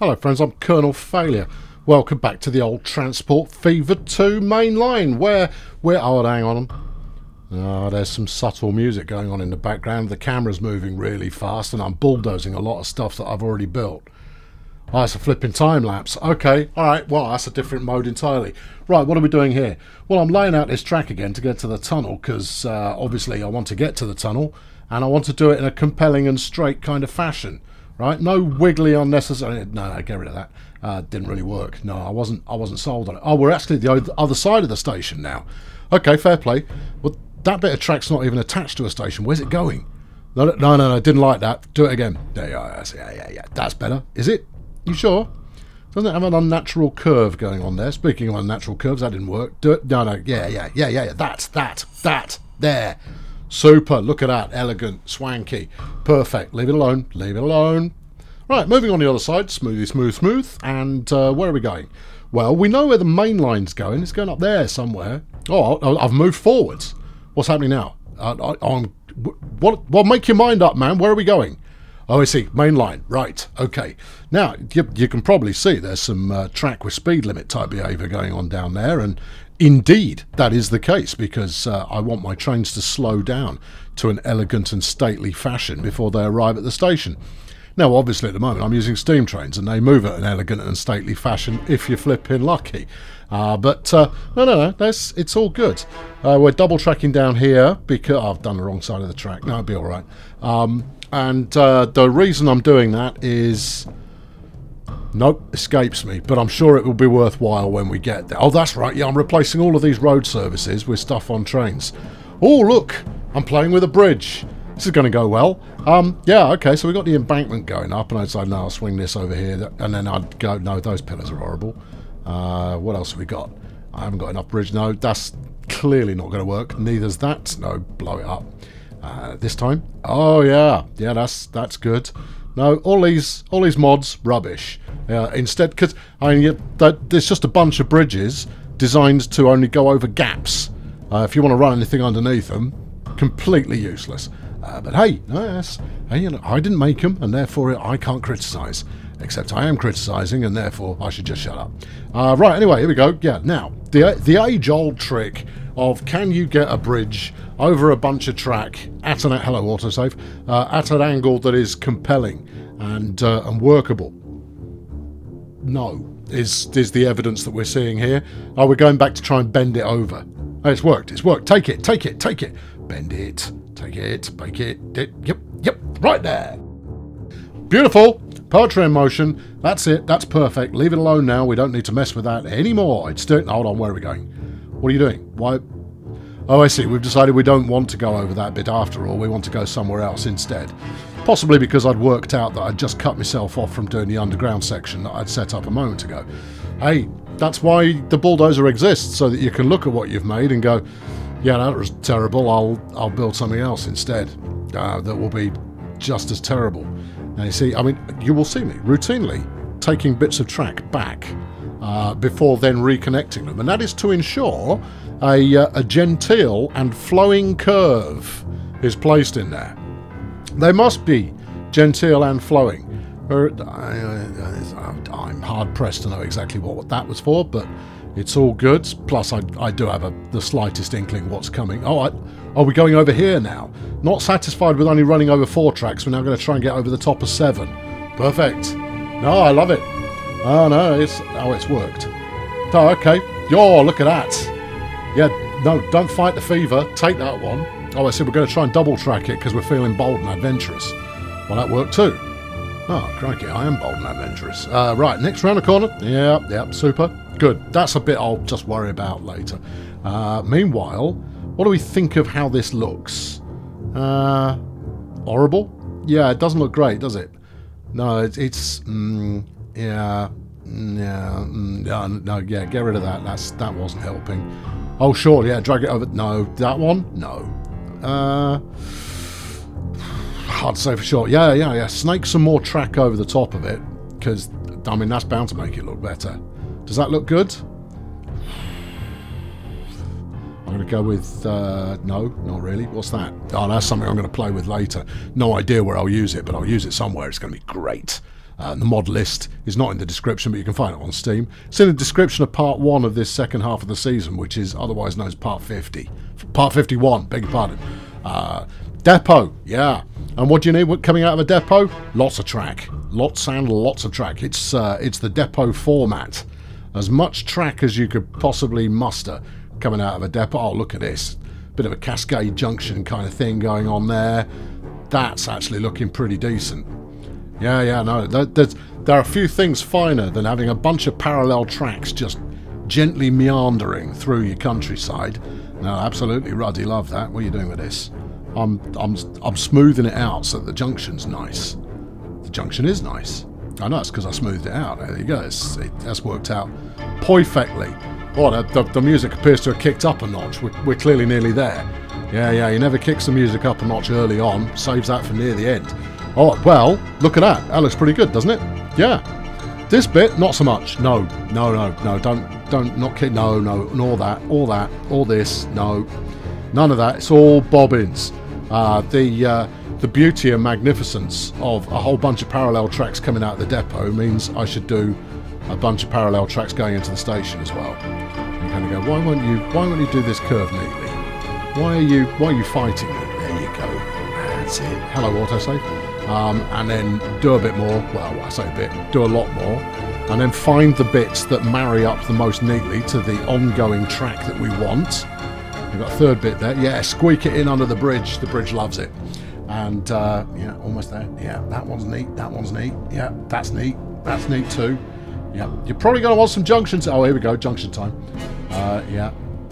Hello friends, I'm Colonel Failure. Welcome back to the old Transport Fever 2 main line where we're... Oh, hang on. Oh, there's some subtle music going on in the background. The camera's moving really fast and I'm bulldozing a lot of stuff that I've already built. Oh, it's a flipping time lapse. Okay, alright, well, that's a different mode entirely. Right, what are we doing here? Well, I'm laying out this track again to get to the tunnel because obviously I want to get to the tunnel and I want to do it in a compelling and straight kind of fashion. Right, no wiggly unnecessary. No, get rid of that. Didn't really work. No, I wasn't sold on it. Oh, we're actually the other side of the station now. Okay, fair play. Well, that bit of track's not even attached to a station. Where's it going? No, didn't like that. Do it again. Yeah. That's better. Is it? You sure? Doesn't it have an unnatural curve going on there? Speaking of unnatural curves, that didn't work. Do it. No. Yeah. That. There. Super, look at that, elegant, swanky, perfect. Leave it alone. Right, moving on the other side, smooth. And where are we going? Well, we know where the main line's going. It's going up there somewhere. Oh, I've moved forwards. What's happening now? Well, make your mind up, man. Where are we going? Oh, I see, main line, right, okay. Now, you can probably see there's some track with speed limit type behaviour going on down there, and indeed, that is the case, because I want my trains to slow down to an elegant and stately fashion before they arrive at the station. Now, obviously, at the moment, I'm using steam trains, and they move at an elegant and stately fashion if you're flipping lucky. It's all good. We're double-tracking down here, because I've done the wrong side of the track. No, it'll be all right. The reason I'm doing that is... Nope, escapes me, but I'm sure it will be worthwhile when we get there. Oh, that's right, yeah, I'm replacing all of these road services with stuff on trains. Oh, look, I'm playing with a bridge. This is going to go well. Yeah, okay, so we've got the embankment going up, and I'd say, no, I'll swing this over here, and then I'd go, no, those pillars are horrible. What else have we got? I haven't got enough bridge. No, that's clearly not going to work. Neither's that. No, blow it up. This time? Oh, yeah, that's good. No, all these mods, rubbish. Instead, because I mean, there's just a bunch of bridges designed to only go over gaps. If you want to run anything underneath them, completely useless. But hey, yes, hey, you know, I didn't make them, and therefore I can't criticise. Except I am criticising, and therefore I should just shut up. Right, anyway, here we go. Yeah, now, the age-old trick of can you get a bridge over a bunch of track at an hello autosave at an angle that is compelling and workable. No, is the evidence that we're seeing here. Oh, we're going back to try and bend it over. Oh, it's worked. Take it. Bend it. Take it. Bake it. Yep. Right there. Beautiful. Poetry in motion. That's it. That's perfect. Leave it alone now. We don't need to mess with that anymore. It's doing. Hold on. Where are we going? What are you doing? Why? Oh, I see. We've decided we don't want to go over that bit after all. We want to go somewhere else instead. Possibly because I'd worked out that I'd just cut myself off from doing the underground section that I'd set up a moment ago. Hey, that's why the bulldozer exists, so that you can look at what you've made and go, yeah, that was terrible. I'll build something else instead that will be just as terrible. Now, you see, I mean, you will see me routinely taking bits of track back before then reconnecting them, and that is to ensure a genteel and flowing curve is placed in there. They must be genteel and flowing. I'm hard-pressed to know exactly what that was for, but it's all good. Plus, I do have the slightest inkling what's coming. Oh, are we going over here now? Not satisfied with only running over 4 tracks, we're now going to try and get over the top of 7. Perfect. No, I love it. Oh, no, it's worked. Oh, okay. Yo, look at that. Yeah, no, don't fight the fever. Take that one. Oh, I see, we're going to try and double-track it because we're feeling bold and adventurous. Well, that worked too. Oh, crikey, I am bold and adventurous. Right, next round the corner. Yep, super. Good. That's a bit I'll just worry about later. Meanwhile, what do we think of how this looks? Horrible? Yeah, it doesn't look great, does it? No, yeah, get rid of that. That wasn't helping. Oh, sure, yeah, drag it over. No, that one? No. Hard to say for sure. Yeah, snake some more track over the top of it, because, I mean, that's bound to make it look better. Does that look good? I'm going to go with, no, not really. What's that? Oh, that's something I'm going to play with later. No idea where I'll use it, but I'll use it somewhere. It's going to be great. The mod list is not in the description, but you can find it on Steam. It's in the description of part 1 of this second half of the season, which is otherwise known as part 50. Part 51, beg your pardon. Depot, yeah. And what do you need coming out of a depot? Lots of track. Lots and lots of track. It's the depot format. As much track as you could possibly muster coming out of a depot. Oh, look at this. Bit of a Cascade Junction kind of thing going on there. That's actually looking pretty decent. Yeah, yeah, no, there are a few things finer than having a bunch of parallel tracks just gently meandering through your countryside. No, absolutely, Ruddy, love that. What are you doing with this? I'm smoothing it out so that the junction's nice. The junction is nice. I know, it's because I smoothed it out. There you go. That's worked out perfectly. Oh, the music appears to have kicked up a notch. We're clearly nearly there. Yeah, yeah, he never kicks the music up a notch early on. Saves that for near the end. Oh, well, look at that. That looks pretty good, doesn't it? Yeah. This bit, not so much. No, no, no, no, don't, not kick. No, no, and all that, all that, all this, no. None of that. It's all bobbins. The beauty and magnificence of a whole bunch of parallel tracks coming out of the depot means I should do a bunch of parallel tracks going into the station as well. You kind of go, why won't you do this curve neatly? Why are you fighting it? There you go. That's it. Hello, autosave. And then do a bit more. Well, I say a bit. Do a lot more. And then find the bits that marry up the most neatly to the ongoing track that we want. We've got a third bit there. Yeah, squeak it in under the bridge. The bridge loves it. And yeah, almost there. Yeah, that one's neat. That one's neat. Yeah, that's neat. That's neat too. Yeah, you're probably going to want some junctions. Oh, here we go, junction time. Yeah,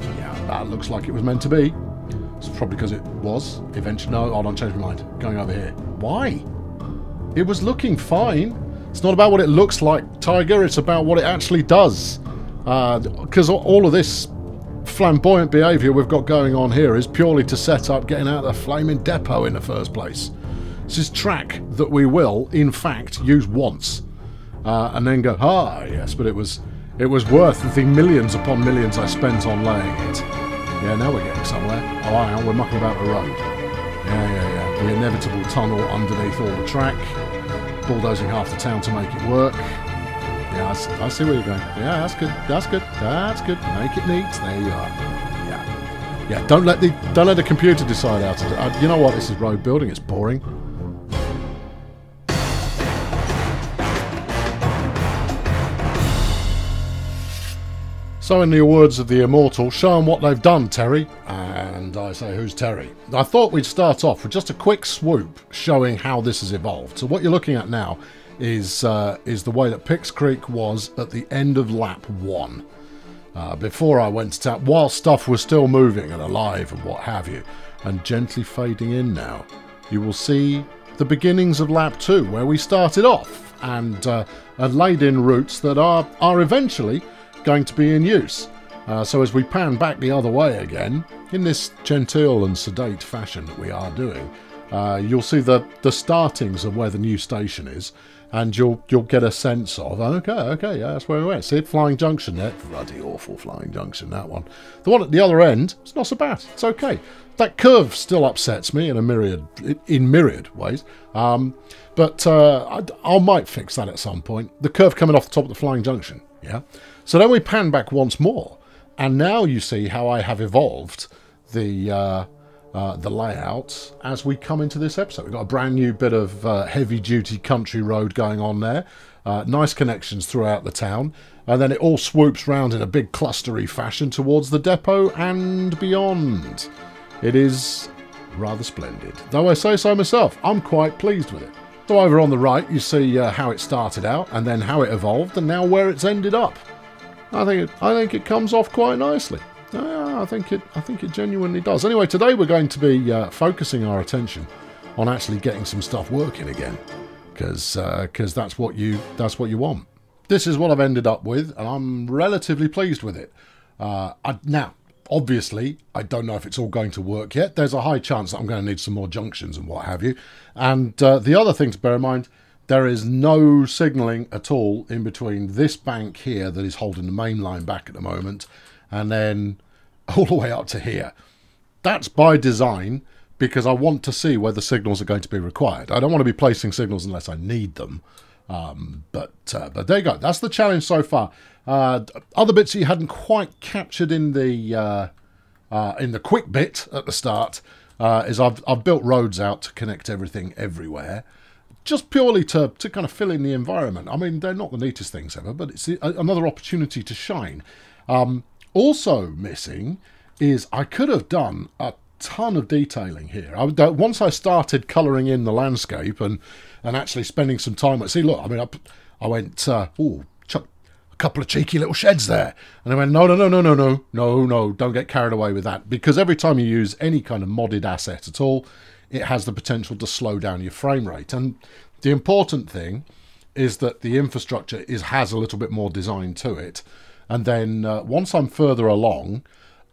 yeah, that looks like it was meant to be. It's probably because it was eventually. No, hold on, change my mind. Going over here. Why? It was looking fine. It's not about what it looks like, Tiger. It's about what it actually does. Because all of this flamboyant behaviour we've got going on here is purely to set up getting out of the flaming depot in the first place. This is track that we will, in fact, use once. And then go, ah, yes, but it was worth the millions upon millions I spent on laying it. Yeah, now we're getting somewhere. Oh, I am, we're mucking about the road. Yeah, yeah, yeah. The inevitable tunnel underneath all the track. Bulldozing half the town to make it work. Yeah, I see where you're going. Yeah, that's good. That's good. That's good. Make it neat. There you are. Yeah. Yeah, don't let the computer decide how to do it. You know what? This is road building. It's boring. So in the words of the immortal, show them what they've done, Terry. And I say, who's Terry? I thought we'd start off with just a quick swoop showing how this has evolved. So what you're looking at now is the way that Picks Creek was at the end of lap 1. Before I went to tap, while stuff was still moving and alive and what have you, and gently fading in now, you will see the beginnings of lap 2, where we started off and laid in routes that are eventually going to be in use. So as we pan back the other way again, in this genteel and sedate fashion that we are doing, you'll see the startings of where the new station is, and you'll get a sense of, okay, yeah, that's where we went. See, Flying Junction there. Bloody awful Flying Junction, that one. The one at the other end, it's not so bad. It's okay. That curve still upsets me in myriad ways, but I might fix that at some point. The curve coming off the top of the Flying Junction, yeah? So then we pan back once more, and now you see how I have evolved the layout as we come into this episode. We've got a brand new bit of heavy-duty country road going on there, nice connections throughout the town, and then it all swoops round in a big clustery fashion towards the depot and beyond. It is rather splendid, though I say so myself. I'm quite pleased with it. So over on the right, you see how it started out, and then how it evolved, and now where it's ended up. I think it comes off quite nicely. I think it genuinely does. Anyway, today we're going to be focusing our attention on actually getting some stuff working again, because that's what you want. This is what I've ended up with, and I'm relatively pleased with it. Now, obviously, I don't know if it's all going to work yet. There's a high chance that I'm going to need some more junctions and what have you. And the other thing to bear in mind, there is no signalling at all in between this bank here that is holding the main line back at the moment, and then all the way up to here. That's by design, because I want to see whether signals are going to be required. I don't want to be placing signals unless I need them. But there you go. That's the challenge so far. Other bits you hadn't quite captured in the quick bit at the start is I've built roads out to connect everything everywhere, just purely to kind of fill in the environment. I mean, they're not the neatest things ever, but it's another opportunity to shine. Also missing is I could have done a ton of detailing here. Once I started colouring in the landscape and actually spending some time at, see, look, I mean, I went, oh, a couple of cheeky little sheds there. And I went, no, don't get carried away with that. Because every time you use any kind of modded asset at all, it has the potential to slow down your frame rate. And the important thing is that the infrastructure has a little bit more design to it. And then once I'm further along,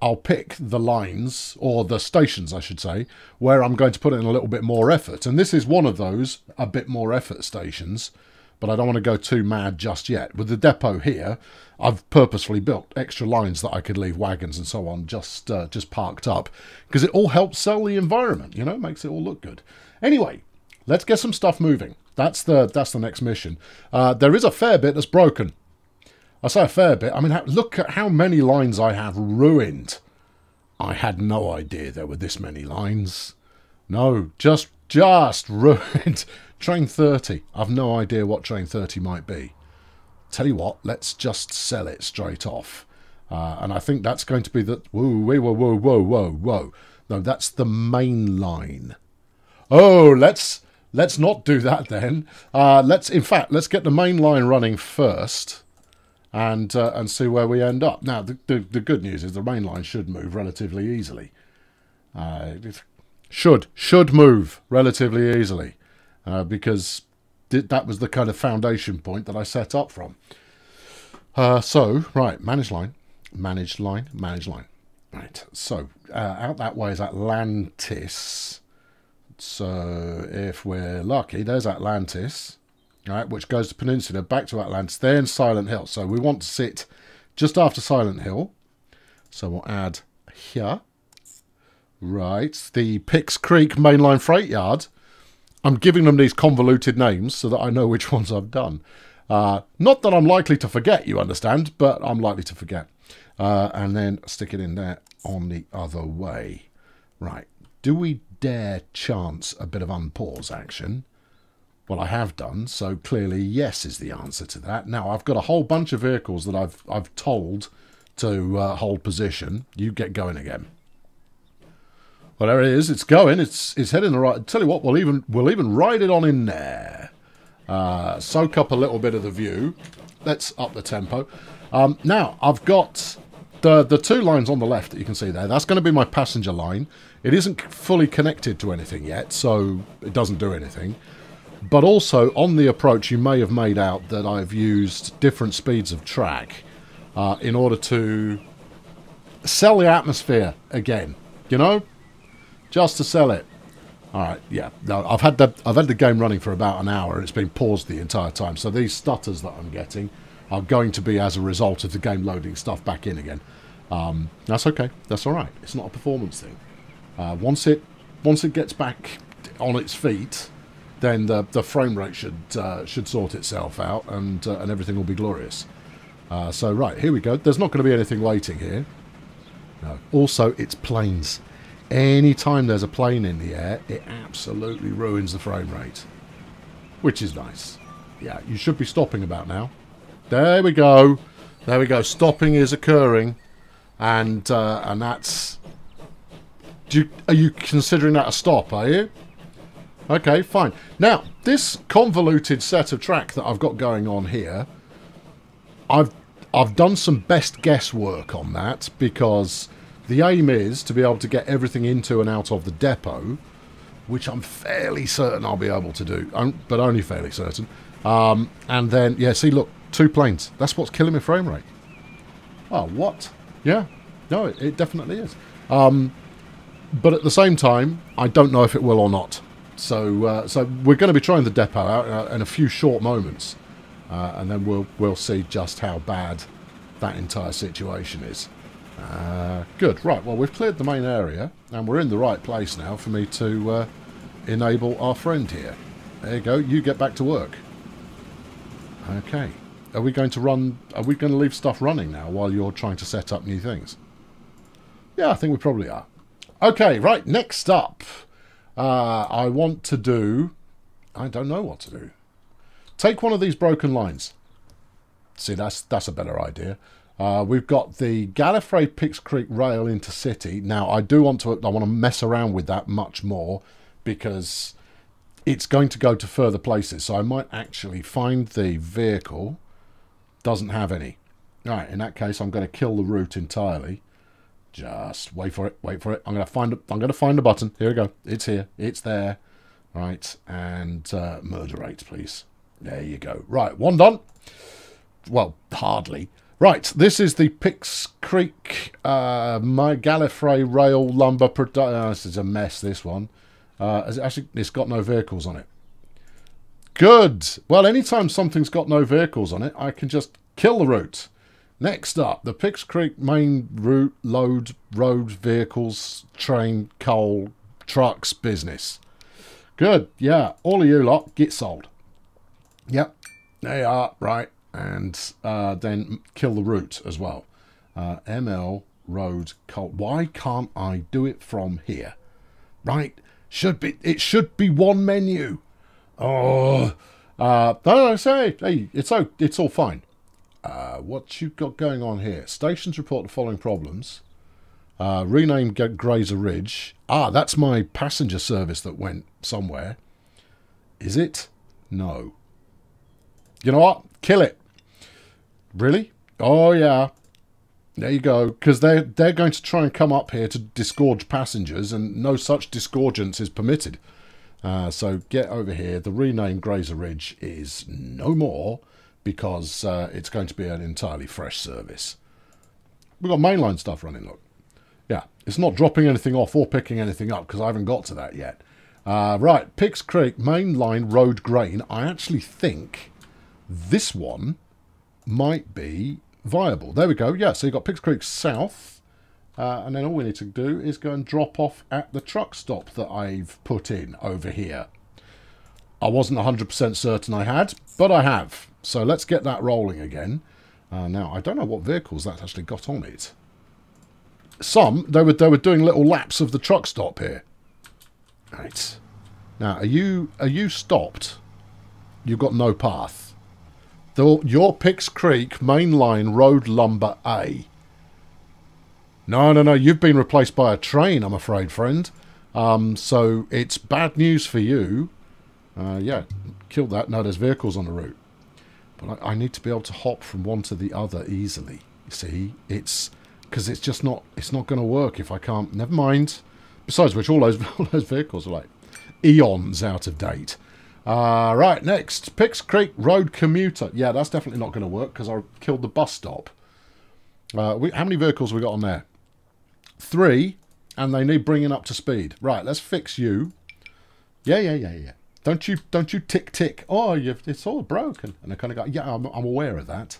I'll pick the lines, or the stations, I should say, where I'm going to put in a little bit more effort. And this is one of those, a bit more effort stations, but I don't want to go too mad just yet. With the depot here, I've purposefully built extra lines that I could leave wagons and so on just parked up, because it all helps sell the environment, you know, makes it all look good. Anyway, let's get some stuff moving. That's the next mission. There is a fair bit that's broken. I say a fair bit. I mean, look at how many lines I have ruined. I had no idea there were this many lines. No, just ruined. Train 30. I've no idea what Train 30 might be. Tell you what, let's just sell it straight off. And I think that's going to be the... Whoa. No, that's the main line. Oh, let's not do that then. In fact, let's get the main line running first. And see where we end up. Now, the good news is the main line should move relatively easily. It should move relatively easily, because that was the kind of foundation point that I set up from. So, right, manage line. Right, so out that way is Atlantis. So if we're lucky, there's Atlantis. Right, which goes to Peninsula, back to Atlantis, then Silent Hill. So we want to sit just after Silent Hill. So we'll add here. Right, the Picks Creek Mainline Freight Yard. I'm giving them these convoluted names so that I know which ones I've done. Not that I'm likely to forget, you understand, but I'm likely to forget. And then stick it in there on the other way. Right, do we dare chance a bit of unpause action? Well, I have done, so clearly yes is the answer to that. Now, I've got a whole bunch of vehicles that I've told to hold position. You get going again. Well, there it is. It's going. It's heading the right. Tell you what, we'll even ride it on in there. Soak up a little bit of the view. Let's up the tempo. Now, I've got the two lines on the left that you can see there. That's going to be my passenger line. It isn't fully connected to anything yet, so it doesn't do anything. But also, on the approach, you may have made out that I've used different speeds of track in order to sell the atmosphere again, you know? Just to sell it. All right, yeah. No, I've had the game running for about an hour, and it's been paused the entire time. So these stutters that I'm getting are going to be as a result of the game loading stuff back in again. That's okay. That's all right. It's not a performance thing. Once it gets back on its feet... then the frame rate should sort itself out, and everything will be glorious. So right, here we go. There's not going to be anything waiting here. No. Also, it's planes. Anytime there's a plane in the air, it absolutely ruins the frame rate, which is nice. Yeah, you should be stopping about now. There we go. There we go. Stopping is occurring, and that's. Are you considering that a stop? Are you? Okay, fine. Now, this convoluted set of track that I've got going on here, I've done some best guess work on that, because the aim is to be able to get everything into and out of the depot, which I'm fairly certain I'll be able to do, but only fairly certain. And then, yeah, see, look, two planes. That's what's killing my frame rate. Oh, what? Yeah. No, it definitely is. But at the same time, I don't know if it will or not. So we're going to be trying the depot out in a few short moments, and then we'll see just how bad that entire situation is. Good, right. Well, we've cleared the main area, and we're in the right place now for me to enable our friend here. There you go. You get back to work. Okay. Are we going to run... Are we going to leave stuff running now while you're trying to set up new things? Yeah, I think we probably are. Okay, right, next up. I want to do... I don't know what to do. Take one of these broken lines. See, that's a better idea. We've got the Gallifrey Picks Creek rail into city. Now, I want to mess around with that much more because it's going to go to further places. So I might actually find the vehicle. Doesn't have any. All right, in that case, I'm going to kill the route entirely. Just wait for it. Wait for it. I'm going to find a button. Here we go. It's here. It's there. Right, and murder rate, please. There you go. Right, one done. Well, hardly. Right, this is the Picks Creek, my Gallifrey rail lumber production. This is a mess, this one. Actually, it's got no vehicles on it. Good. Well, anytime something's got no vehicles on it, I can just kill the route. Next up, the Picks Creek main route, load, road, vehicles, train, coal, trucks, business. Good. Yeah, all of you lot get sold. Yep, they are. Right. And then kill the route as well. ML, road, coal. Why can't I do it from here? Right? It should be one menu. Oh, no, say, hey, it's all fine. What you got going on here? Stations report the following problems. Rename Grazer Ridge. Ah, that's my passenger service that went somewhere. Is it? No. You know what? Kill it. Really? Oh, yeah. There you go. Because they're going to try and come up here to disgorge passengers, and no such disgorgence is permitted. So get over here. The renamed Grazer Ridge is no more, because it's going to be an entirely fresh service. We've got mainline stuff running, look. Yeah, it's not dropping anything off or picking anything up, because I haven't got to that yet. Right, Picks Creek, mainline road grain. I actually think this one might be viable. There we go. Yeah, so you've got Picks Creek South. And then all we need to do is go and drop off at the truck stop that I've put in over here. I wasn't 100% certain I had, but I have. So let's get that rolling again. Now, I don't know what vehicles that's actually got on it. Some, they were doing little laps of the truck stop here. Right. Now, are you stopped? You've got no path. Your Picks Creek mainline road lumber A. No, no, no, you've been replaced by a train, I'm afraid, friend. So it's bad news for you. Yeah, kill that. No, there's vehicles on the route. But I need to be able to hop from one to the other easily. You see, because it's just not, it's not going to work if I can't. Never mind. Besides which, all those vehicles are like eons out of date. Right, next. Picks Creek Road Commuter. Yeah, that's definitely not going to work because I killed the bus stop. How many vehicles have we got on there? 3, and they need bringing up to speed. Right, let's fix you. Yeah, yeah, yeah, yeah. Don't you tick, tick. Oh, it's all broken. And I kind of go, yeah, I'm aware of that.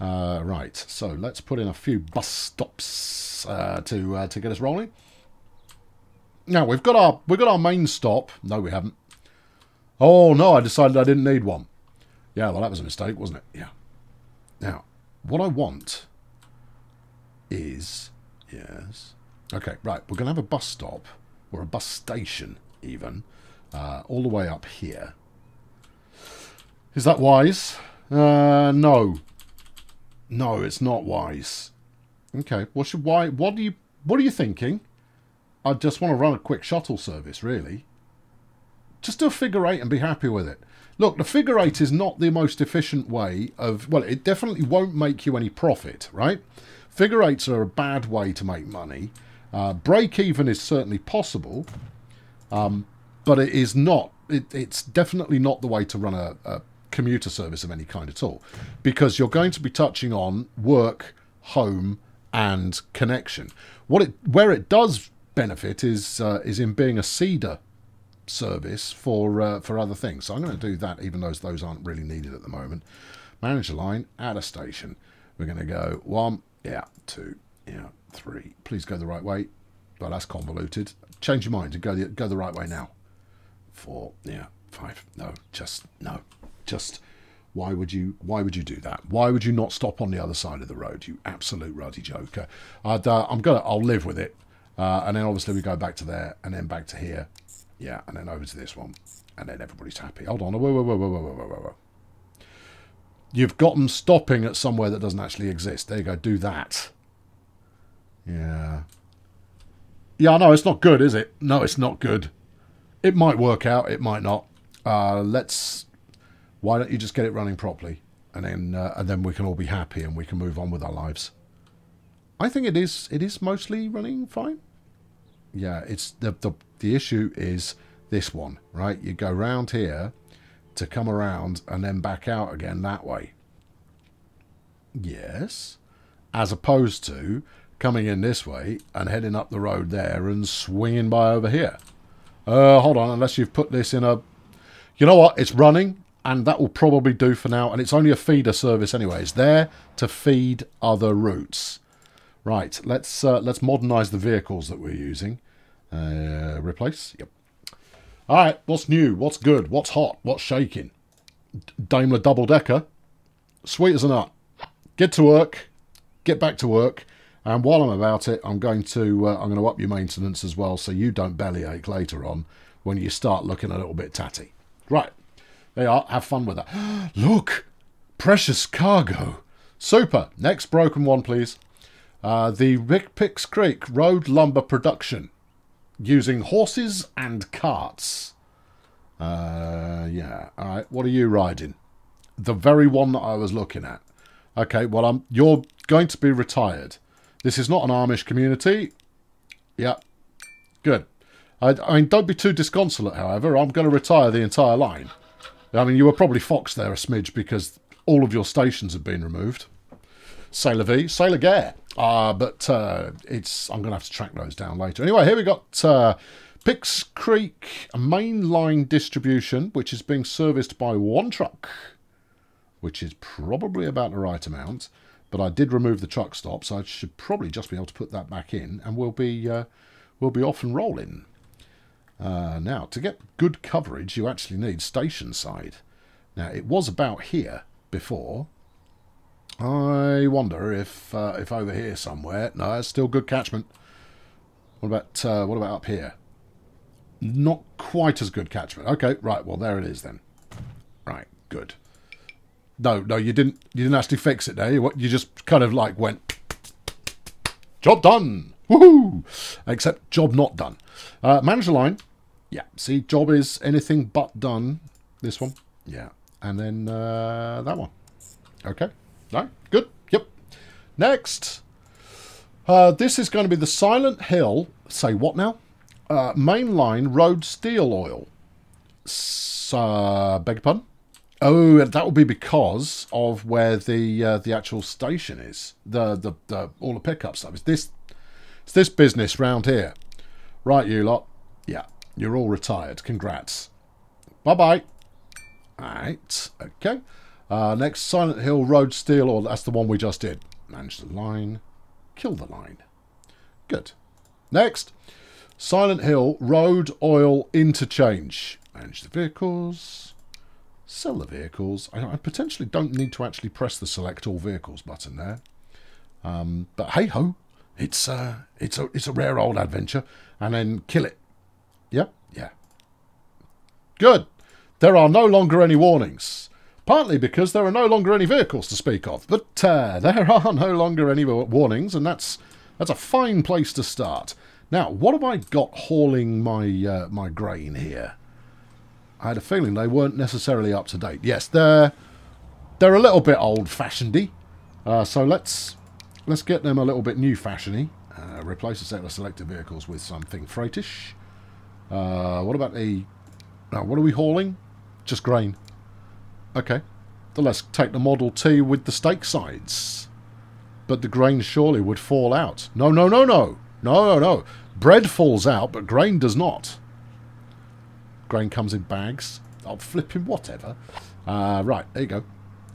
Right, so let's put in a few bus stops to get us rolling. Now, we've got our main stop. No, we haven't. Oh, no, I decided I didn't need one. Yeah, well, that was a mistake, wasn't it? Yeah. Now, what I want is... Yes. Okay, right. We're going to have a bus stop, or a bus station, even, all the way up here. Is that wise? No. No, it's not wise. Okay, what are you thinking? I just want to run a quick shuttle service, really. Just do a figure 8 and be happy with it. Look, the figure 8 is not the most efficient way of... Well, it definitely won't make you any profit, right? Figure 8s are a bad way to make money. Break-even is certainly possible, but it is not... It's definitely not the way to run a commuter service of any kind at all, because you're going to be touching on work, home, and connection. Where it does benefit is in being a seeder service for other things. So I'm going to do that, even though those aren't really needed at the moment. Manage a line, add a station. We're going to go 1, yeah, 2, yeah, 3. Please go the right way. Well, that's convoluted. Change your mind and go the right way now. 4, yeah, 5. No, just Why would you do that? Why would you not stop on the other side of the road? You absolute ruddy joker. I'll live with it. And then obviously we go back to there, and then back to here. Yeah, and then over to this one. And then everybody's happy. Hold on. Whoa. You've got them stopping at somewhere that doesn't actually exist. There you go. Do that. Yeah. Yeah, I know. It's not good, is it? No, it's not good. It might work out. It might not. Let's... Why don't you just get it running properly? And then we can all be happy and we can move on with our lives. I think it is mostly running fine. Yeah, it's the issue is this one, right? You go round here to come around and then back out again that way. Yes. As opposed to coming in this way and heading up the road there and swinging by over here. Hold on, unless you've put this in a... You know what? It's running. And that will probably do for now. And it's only a feeder service anyway. It's there to feed other routes. Right, let's modernise the vehicles that we're using. Replace, yep. All right, what's new? What's good? What's hot? What's shaking? Daimler double-decker. Sweet as a nut. Get to work. Get back to work. And while I'm about it, I'm going to up your maintenance as well, so you don't bellyache later on when you start looking a little bit tatty. Right. They are. Have fun with that. Look! Precious cargo. Super. Next broken one, please. The Picks Creek Road Lumber Production. Using horses and carts. Yeah. All right. What are you riding? The very one that I was looking at. Okay. Well, you're going to be retired. This is not an Amish community. Yeah. Good. I mean, don't be too disconsolate, however. I'm going to retire the entire line. I mean, you were probably foxed there a smidge because all of your stations have been removed. C'est la vie, c'est la guerre. I'm going to have to track those down later. Anyway, here we got Picks Creek mainline distribution, which is being serviced by one truck, which is probably about the right amount. But I did remove the truck stop, so I should probably just be able to put that back in, and we'll be off and rolling. Now, to get good coverage, you actually need station side. Now, it was about here before. I wonder if over here somewhere... No, it's still good catchment. What about up here? Not quite as good catchment. Okay, right. Well, there it is then. Right, good. No, you didn't actually fix it there. You just kind of like went... Job done! Woohoo! Except job not done. Manage the line. Yeah, see, job is anything but done. This one, yeah. And then that one. Okay, no, good, yep. Next. This is going to be the Silent Hill, say what now? Mainline road steel oil. Beg your pardon? Oh, that will be because of where the actual station is. All the pickup stuff. It's this business round here. Right, you lot. Yeah, you're all retired. Congrats. Bye-bye. All right, okay. Next, Silent Hill Road Steel, or that's the one we just did. Manage the line. Kill the line. Good. Next, Silent Hill Road Oil Interchange. Manage the vehicles. Sell the vehicles. I potentially don't need to actually press the Select All Vehicles button there. But hey-ho. It's a rare old adventure. And then kill it. Yep. Yeah. Good. There are no longer any warnings. Partly because there are no longer any vehicles to speak of. But there are no longer any warnings. And that's a fine place to start. Now, what have I got hauling my grain here? I had a feeling they weren't necessarily up to date. Yes, they're a little bit old-fashionedy. So let's get them a little bit new-fashiony. Replace the set of selected vehicles with something freightish. What about the... Now, what are we hauling? Just grain. Okay. Then let's take the Model T with the stake sides. But the grain surely would fall out. No. Bread falls out, but grain does not. Grain comes in bags. I'll flip him, whatever. Right, there you go.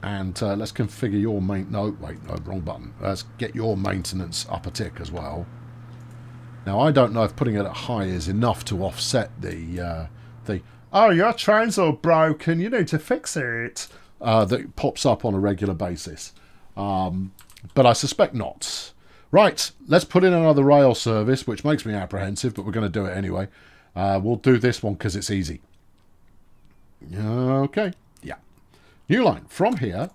And let's configure your main... No, wait, no, wrong button. Let's get your maintenance up a tick as well. Now, I don't know if putting it at high is enough to offset the... Oh, your train's all broken. You need to fix it. that pops up on a regular basis. But I suspect not. Right, let's put in another rail service, which makes me apprehensive, but we're going to do it anyway. We'll do this one because it's easy. Okay, yeah. New line from here,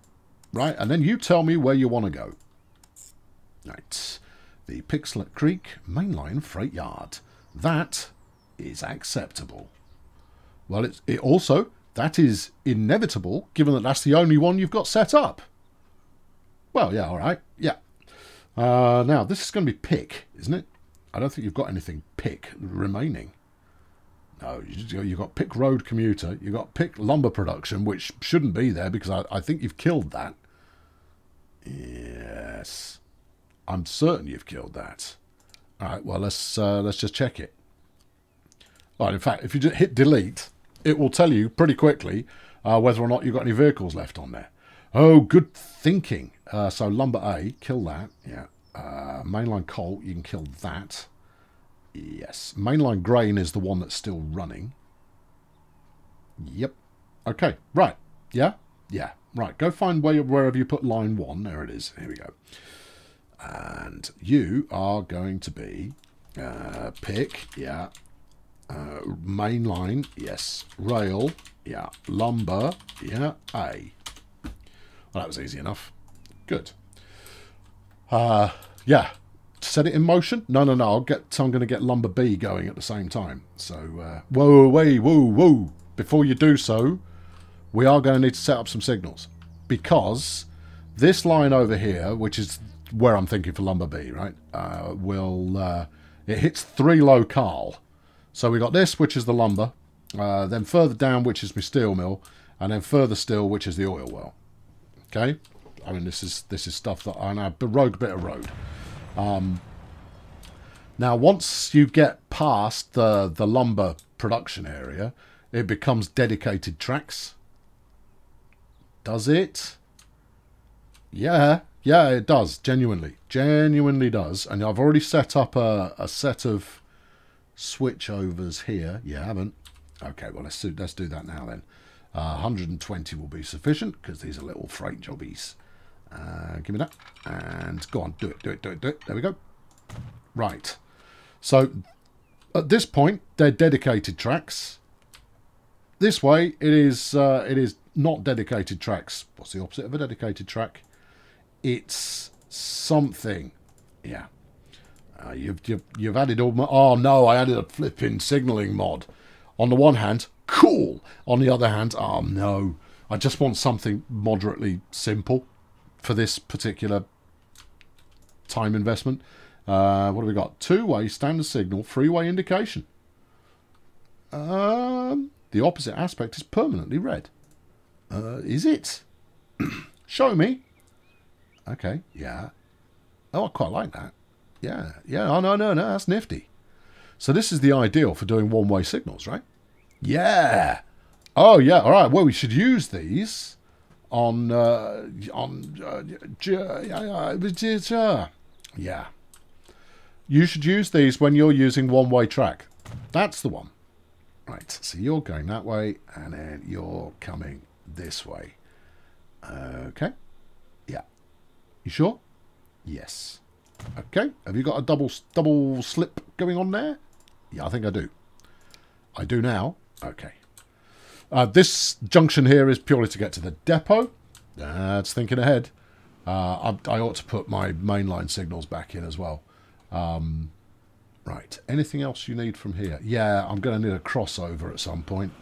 right, and then you tell me where you want to go. Right, the Picks Creek mainline freight yard. That is acceptable. Well, that is inevitable, given that that's the only one you've got set up. Well, yeah, all right, yeah. Now, this is going to be pick, isn't it? I don't think you've got anything pick remaining. No, you've got pick road commuter, you've got pick lumber production, which shouldn't be there because I think you've killed that. Yes. I'm certain you've killed that. All right, well, let's just check it. All right, in fact, if you just hit delete, it will tell you pretty quickly whether or not you've got any vehicles left on there. Oh, good thinking. So lumber A, kill that. Yeah. Mainline coal, you can kill that. Yes. Mainline grain is the one that's still running. Yep. Okay. Right. Yeah. Yeah. Right. Go find wherever you put line one. There it is. Here we go. And you are going to be pick. Yeah. Mainline. Yes. Rail. Yeah. Lumber. Yeah. A. Well, that was easy enough. Good. Yeah. Set it in motion? No, no, no. I'm going to get lumber B going at the same time. So, whoa, whoa, whoa, whoa. Before you do so, we are going to need to set up some signals. Because this line over here, which is where I'm thinking for lumber B, right, it hits three locale. So we got this, which is the lumber. Then further down, which is my steel mill. And then further still, which is the oil well. Okay? I mean, this is stuff that I know. Rogue bit of road. Now, once you get past the lumber production area, it becomes dedicated tracks. Does it? Yeah. Yeah, it does. Genuinely. Genuinely does. And I've already set up a set of switchovers here. Yeah, I haven't. Okay, well, let's do that now then. 120 will be sufficient, because these are little freight jobbies. Give me that. And go on, do it, do it, do it, do it. There we go. Right. So, at this point, they're dedicated tracks. This way, it is not dedicated tracks. What's the opposite of a dedicated track? It's something. Yeah. You've added all my... Oh, no, I added a flipping signalling mod. On the one hand... Cool. On the other hand, oh no, I just want something moderately simple for this particular time investment. What have we got? Two-way standard signal, three-way indication. The opposite aspect is permanently red. Is it? Show me. Okay, yeah. Oh, I quite like that. Yeah, yeah. Oh, no, no, no, that's nifty. So this is the ideal for doing one-way signals, right? Yeah. Oh, yeah. All right. Well, we should use these yeah. You should use these when you're using one-way track. That's the one. Right. So you're going that way, and then you're coming this way. Okay. Yeah. You sure? Yes. Okay. Have you got a double slip going on there? Yeah, I think I do. I do now. Okay. This junction here is purely to get to the depot. That's thinking ahead. I ought to put my mainline signals back in as well. Right. Anything else you need from here? Yeah, I'm going to need a crossover at some point.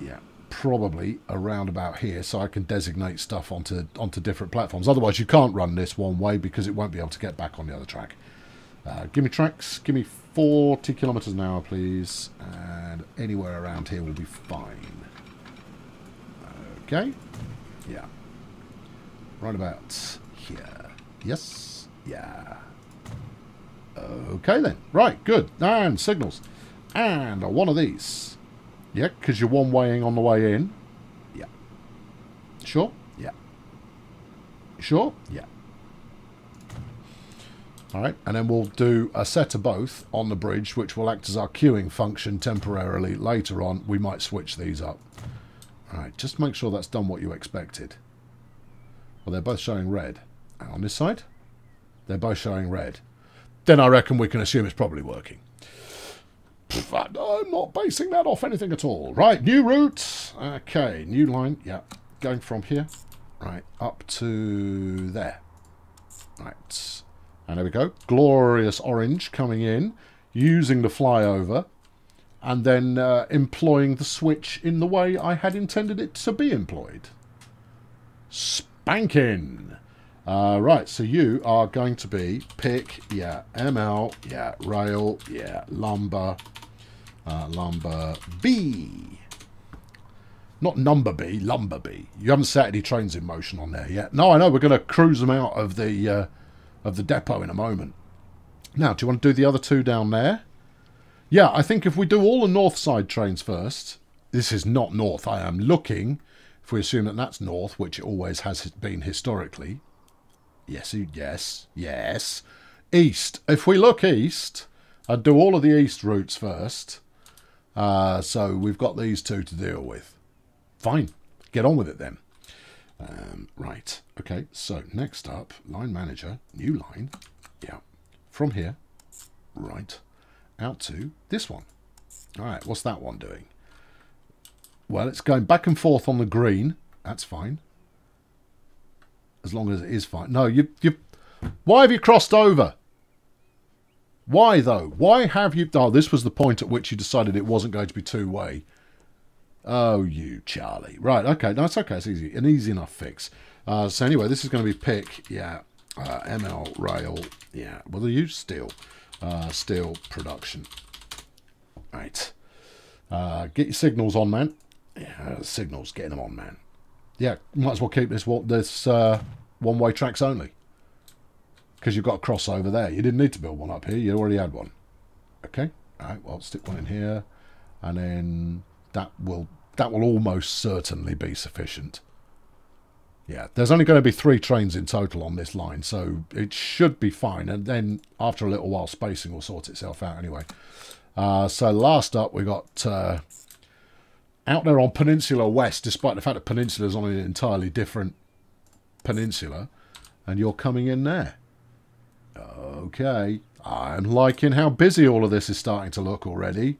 Yeah, probably around about here so I can designate stuff onto different platforms. Otherwise, you can't run this one way because it won't be able to get back on the other track. Give me tracks. Give me 40 kilometers an hour, please. And anywhere around here will be fine. Okay. Yeah. Right about here. Yes. Yeah. Okay, then. Right, good. And signals. And one of these. Yeah, because you're one-waying on the way in. Yeah. Sure? Yeah. Sure? Yeah. All right, and then we'll do a set of both on the bridge, which will act as our queuing function temporarily. Later on, we might switch these up. Alright, just make sure that's done what you expected. Well, they're both showing red. And on this side, they're both showing red. Then I reckon we can assume it's probably working. I'm not basing that off anything at all. Right, new route. Okay, new line. Yeah, going from here. Right, up to there. Right. And there we go. Glorious orange coming in, using the flyover, and then employing the switch in the way I had intended it to be employed. Spanking! Right, so you are going to be pick, yeah, ML, yeah, rail, yeah, lumber, lumber B. Not number B, lumber B. You haven't set any trains in motion on there yet. No, I know, we're going to cruise them out of the depot in a moment. Now, do you want to do the other two down there? Yeah, I think if we do all the north side trains first, this is not north, I am looking, if we assume that that's north, which it always has been historically. Yes, yes, yes. East. If we look east, I'd do all of the east routes first. So we've got these two to deal with. Fine. Get on with it then. Right. Okay, so next up, line manager, new line. Yeah. From here, right, out to this one. All right, what's that one doing? Well, it's going back and forth on the green. That's fine. As long as it is fine. No, you. Why have you crossed over? Why, though? Why have you... Oh, this was the point at which you decided it wasn't going to be two-way. Oh, you Charlie. Right, okay. No, it's okay. It's easy. An easy enough fix. So, anyway, this is going to be pick, yeah, ML, rail, yeah. Well, they use steel. Steel production. Right. Get your signals on, man. Yeah, signals. Getting them on, man. Yeah, might as well keep this one-way tracks only. Because you've got a crossover there. You didn't need to build one up here. You already had one. Okay. All right, well, stick one in here. And then that will almost certainly be sufficient. Yeah, there's only going to be 3 trains in total on this line, so it should be fine. And then after a little while, spacing will sort itself out anyway. So last up, we got... out there on Peninsula West, despite the fact that Peninsula is on an entirely different peninsula, and you're coming in there. Okay, I'm liking how busy all of this is starting to look already.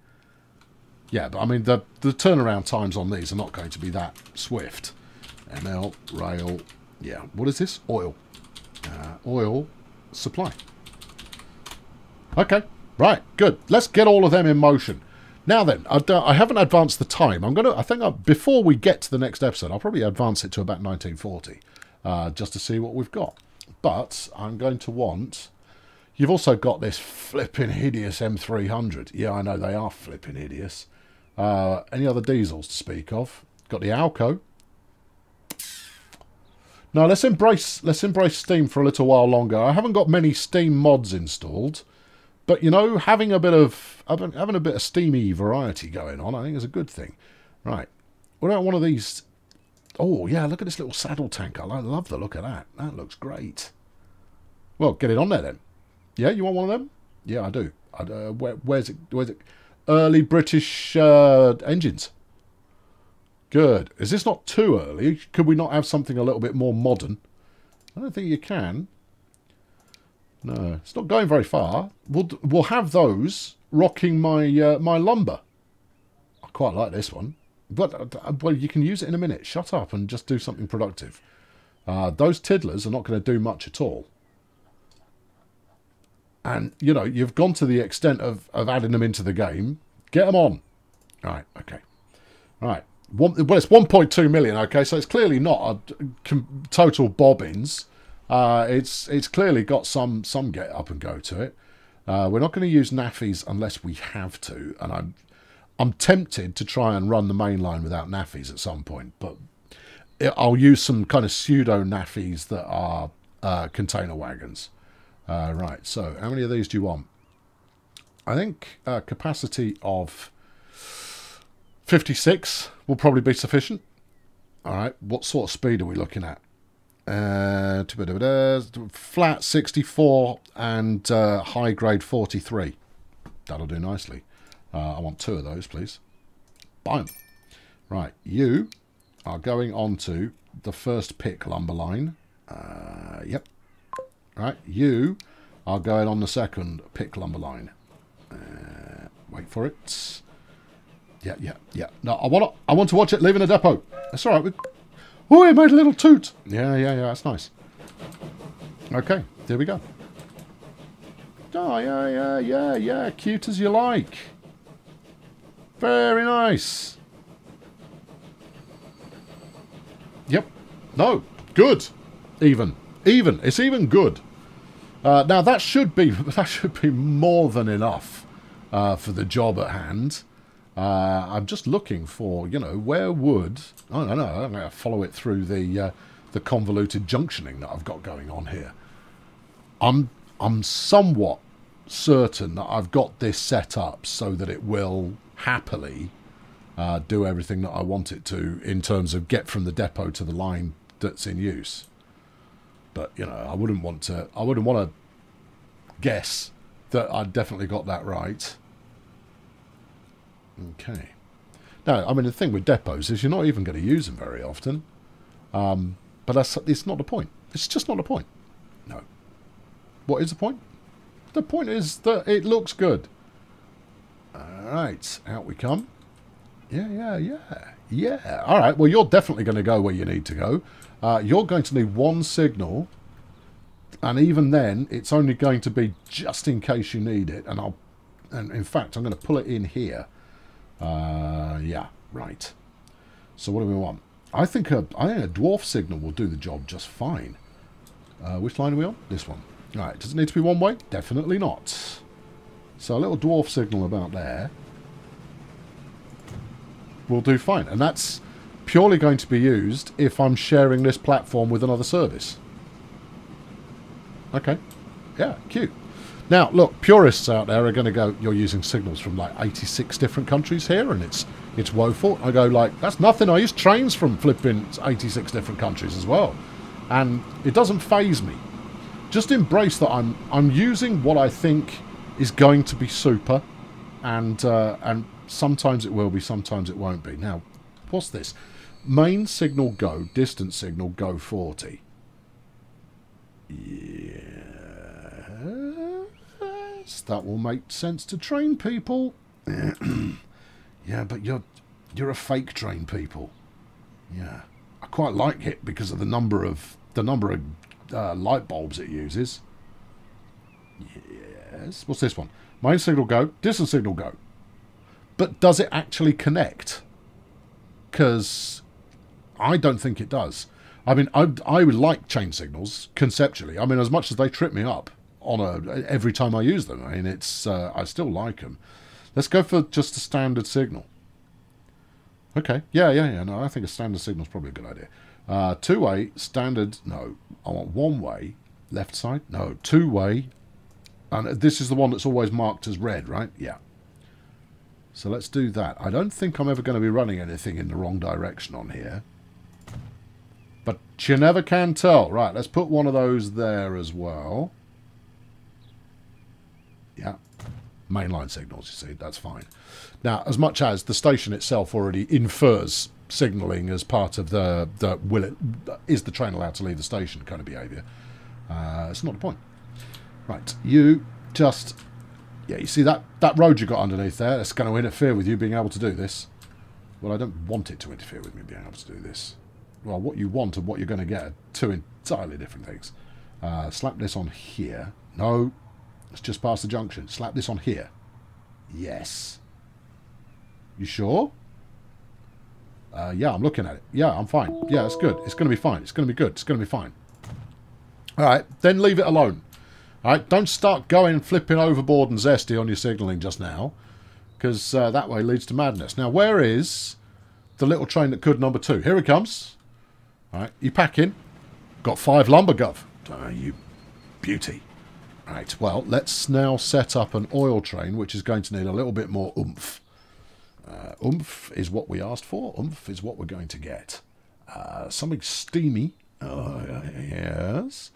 Yeah, but I mean, the turnaround times on these are not going to be that swift. ML, rail, yeah. What is this? Oil. Oil supply. Okay, right, good. Let's get all of them in motion. Now then, I haven't advanced the time. Before we get to the next episode, I'll probably advance it to about 1940, just to see what we've got. But I'm going to want... You've also got this flipping hideous M300. Yeah, I know, they are flipping hideous. Any other diesels to speak of? Got the Alco. Now, let's embrace steam for a little while longer. I haven't got many steam mods installed. But, you know, having a bit of steamy variety going on, I think is a good thing. Right. What about one of these? Oh, yeah, look at this little saddle tank. I love the look of that. That looks great. Well, get it on there, then. Yeah, you want one of them? Yeah, I do. Where's it? Early British engines. Good. Is this not too early? Could we not have something a little bit more modern? I don't think you can. No, it's not going very far. We'll have those rocking my lumber. I quite like this one. But, well, you can use it in a minute. Shut up and just do something productive. Those tiddlers are not going to do much at all. And, you know, you've gone to the extent of adding them into the game. Get them on. All right, okay. All right. Well, it's 1.2 million, okay? So it's clearly not a total bobbins. It's clearly got some get up and go to it. We're not going to use nappies unless we have to, and I'm tempted to try and run the main line without nappies at some point, but I'll use some kind of pseudo nappies that are container wagons. Right, so how many of these do you want? I think capacity of 56 will probably be sufficient. All right, what sort of speed are we looking at? Flat 64 and high grade 43. That'll do nicely. I want 2 of those, please. Bam. Right, you are going on to the first pick lumber line. Yep. Right, you are going on the second pick lumber line. Wait for it. Yeah. No, I want to watch it leaving the depot. That's all right. Oh, it made a little toot. Yeah. That's nice. Okay, there we go. Oh, yeah. Cute as you like. Very nice. Yep. No. Good. Even. It's even good. Now that should be more than enough for the job at hand. I'm just looking for, you know, where would... I don't know, I'm going to follow it through the convoluted junctioning that I've got going on here. I'm somewhat certain that I've got this set up so that it will happily do everything that I want it to in terms of get from the depot to the line that's in use. But, you know, I wouldn't want to guess that I've definitely got that right. Okay. Now, I mean, the thing with depots is you're not even going to use them very often. But it's not the point. It's just not the point. No. What is the point? The point is that it looks good. All right. Out we come. Yeah. All right. Well, you're definitely going to go where you need to go. You're going to need one signal. And even then, it's only going to be just in case you need it. And in fact, I'm going to pull it in here. Yeah, right. So what do we want? I think a dwarf signal will do the job just fine. Which line are we on? This one. All right. Does it need to be one way? Definitely not. So a little dwarf signal about there will do fine. And that's purely going to be used if I'm sharing this platform with another service. Okay. Yeah, cute. Now, look, purists out there are going to go, you're using signals from like 86 different countries here, and it's woeful. I go like, that's nothing. I use trains from flipping 86 different countries as well. And it doesn't faze me. Just embrace that I'm using what I think is going to be super, and sometimes it will be, sometimes it won't be. Now, what's this? Main signal go, distance signal go 40. Yeah. That will make sense to train people. Yeah, but you're a fake train people. Yeah, I quite like it because of the number of light bulbs it uses. Yes. What's this one? Main signal go, distance signal go. But does it actually connect? Because I don't think it does. I mean, I would like chain signals conceptually. I mean, as much as they trip me up every time I use them. I mean, it's I still like them. Let's go for just a standard signal. Okay. Yeah. No, I think a standard signal is probably a good idea. Two-way standard. No, I want one-way left side. No, two-way. And this is the one that's always marked as red, right? Yeah. So let's do that. I don't think I'm ever going to be running anything in the wrong direction on here. But you never can tell. Right, let's put one of those there as well. Yeah, mainline signals, you see, that's fine. Now, as much as the station itself already infers signalling as part of the is the train allowed to leave the station kind of behaviour, it's not the point. Right, you just... Yeah, you see that road you got underneath there, that's going to interfere with you being able to do this. Well, I don't want it to interfere with me being able to do this. Well, what you want and what you're going to get are two entirely different things. Slap this on here. No... It's just past the junction. Slap this on here. Yes. You sure? Yeah, I'm looking at it. Yeah, I'm fine. Yeah, it's good. It's going to be fine. It's going to be good. It's going to be fine. All right, then leave it alone. All right, don't start going flipping overboard and zesty on your signalling just now, because that way leads to madness. Now, where is the little train that could number 2? Here it comes. All right, you pack in. Got 5 lumber, gov. You beauty. Right, well, let's now set up an oil train, which is going to need a little bit more oomph. Oomph is what we asked for. Oomph is what we're going to get. Something steamy. Yes.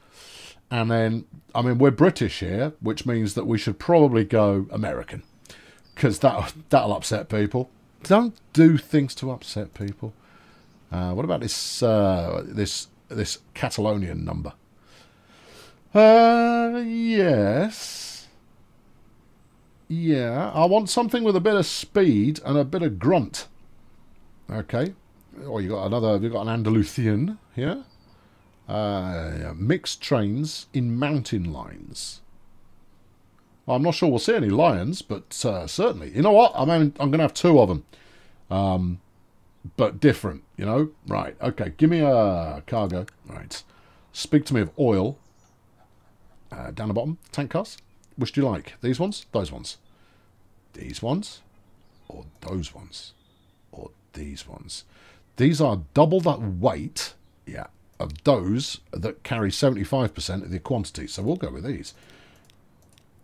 And then, I mean, we're British here, which means that we should probably go American. Because that'll upset people. Don't do things to upset people. What about this this Catalonian number? Yes. Yeah, I want something with a bit of speed and a bit of grunt. Okay. Or you got another. You've got an Andalusian here. Yeah, mixed trains in mountain lines. Well, I'm not sure we'll see any lions, but certainly. You know what? I'm going to have two of them. But different, you know? Right, okay. Give me a cargo. Right. Speak to me of oil. Down the bottom. Tank cars. Which do you like? These ones? Those ones? These ones? Or those ones? Or these ones? These are double that weight. Yeah. Of those that carry 75% of the quantity. So we'll go with these.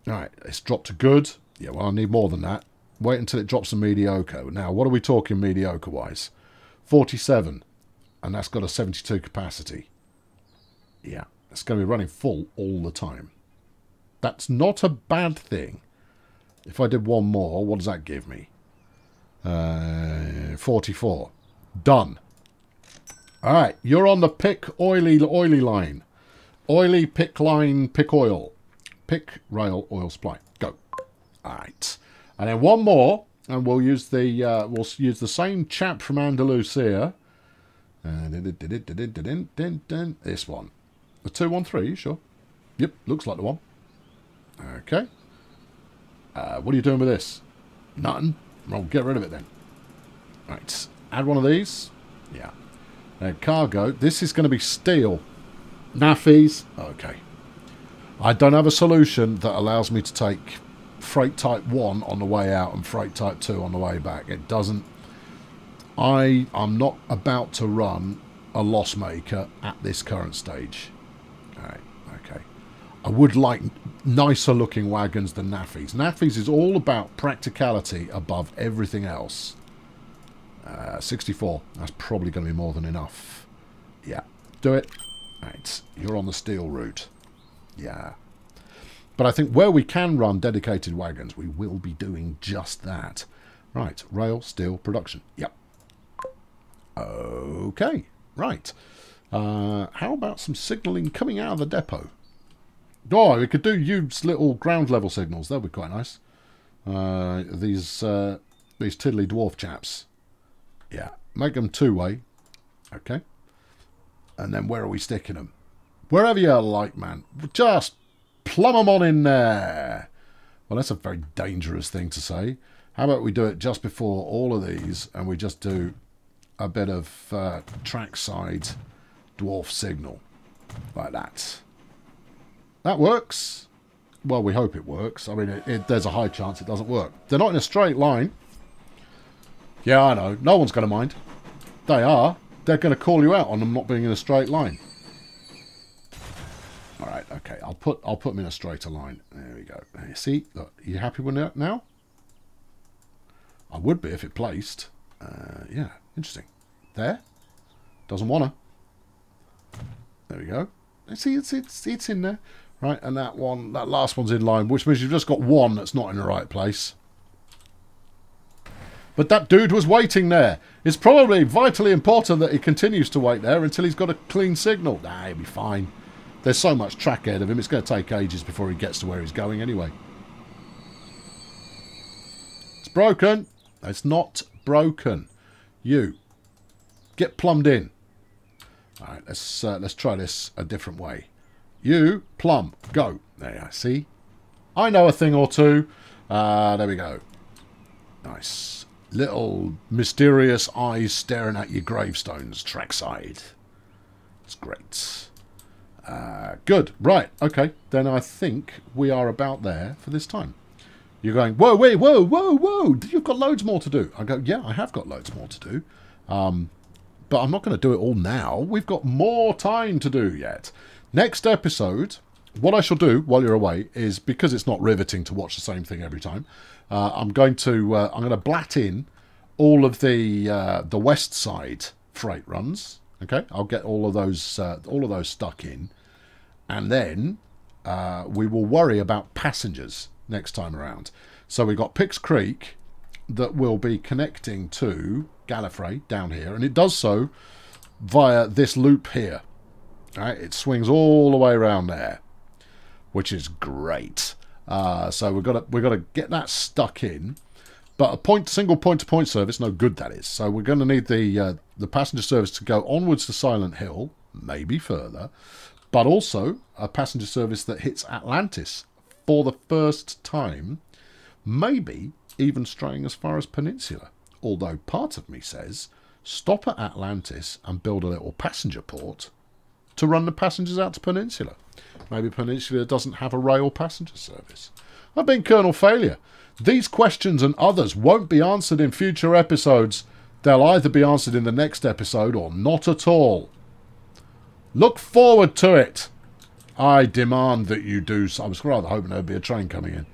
Alright, it's dropped to good. Yeah, well, I need more than that. Wait until it drops to mediocre. Now, what are we talking mediocre-wise? 47. And that's got a 72 capacity. Yeah, it's going to be running full all the time. That's not a bad thing. If I did one more, what does that give me? 44. Done. Alright, you're on the pick oily line. Oily pick line, pick oil. Pick rail oil supply. Go. Alright. And then one more, and we'll use the same chap from Andalusia. This one. The 213, sure. Yep, looks like the one. Okay. What are you doing with this? Nothing. Well, get rid of it then. Right. Add one of these. Yeah. And cargo. This is going to be steel. Naffies. Okay. I don't have a solution that allows me to take freight type 1 on the way out and freight type 2 on the way back. It doesn't. I'm not about to run a loss maker at this current stage. Alright, okay. I would like nicer looking wagons than Naffies. Naffies is all about practicality above everything else. 64. That's probably going to be more than enough. Yeah, do it. Alright, you're on the steel route. Yeah. But I think where we can run dedicated wagons, we will be doing just that. Right. Rail, steel, production. Yep. Okay. Right. How about some signalling coming out of the depot? Oh, we could do Ube's little ground level signals. That would be quite nice. These tiddly dwarf chaps. Yeah. Make them two-way. Okay. And then where are we sticking them? Wherever you like, man. Just plumb them on in there. Well, that's a very dangerous thing to say. How about we do it just before all of these, and we just do a bit of trackside dwarf signal. Like that. That works. Well, we hope it works. I mean, there's a high chance it doesn't work. They're not in a straight line. Yeah, I know. No one's going to mind. They are. They're going to call you out on them not being in a straight line. All right, okay. I'll put them in a straighter line. There we go. See, look, are you happy with that now? I would be if it placed. Yeah, interesting. There, doesn't wanna. There we go. See, it's in there, right? And that one, that last one's in line, which means you've just got one that's not in the right place. But that dude was waiting there. It's probably vitally important that he continues to wait there until he's got a clean signal. Nah, he'll be fine. There's so much track ahead of him, it's going to take ages before he gets to where he's going anyway. It's broken. It's not broken. You. Get plumbed in. Alright, let's try this a different way. You, plumb, go. There you are, see? I know a thing or two. There we go. Nice. Little mysterious eyes staring at your gravestones, trackside. It's great. Good. Right. Okay. Then I think we are about there for this time. You're going, whoa, wait, whoa, whoa, whoa. You've got loads more to do. I go, yeah, I have got loads more to do. But I'm not going to do it all now. We've got more time to do yet. Next episode, what I shall do while you're away is, because it's not riveting to watch the same thing every time, I'm going to blat in all of the West Side freight runs. Okay? I'll get all of those stuck in. And then we will worry about passengers next time around. So we've got Picks Creek that will be connecting to Gallifrey down here. And it does so via this loop here. Right, it swings all the way around there, which is great. So we've got to get that stuck in. But a single point-to-point service, no good that is. So we're going to need the passenger service to go onwards to Silent Hill, maybe further, but also a passenger service that hits Atlantis for the first time, maybe even straying as far as Peninsula. Although part of me says, stop at Atlantis and build a little passenger port to run the passengers out to Peninsula. Maybe Peninsula doesn't have a rail passenger service. I've been Colonel Failure. These questions and others won't be answered in future episodes. They'll either be answered in the next episode or not at all. Look forward to it. I demand that you do so. I was rather hoping there'd be a train coming in.